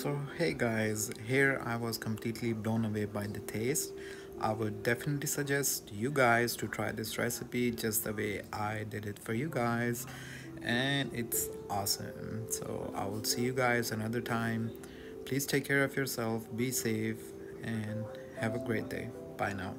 So hey guys, here I was completely blown away by the taste. I would definitely suggest you guys to try this recipe just the way I did it for you guys, and it's awesome. So I will see you guys another time. Please take care of yourself, be safe, and have a great day. Bye now.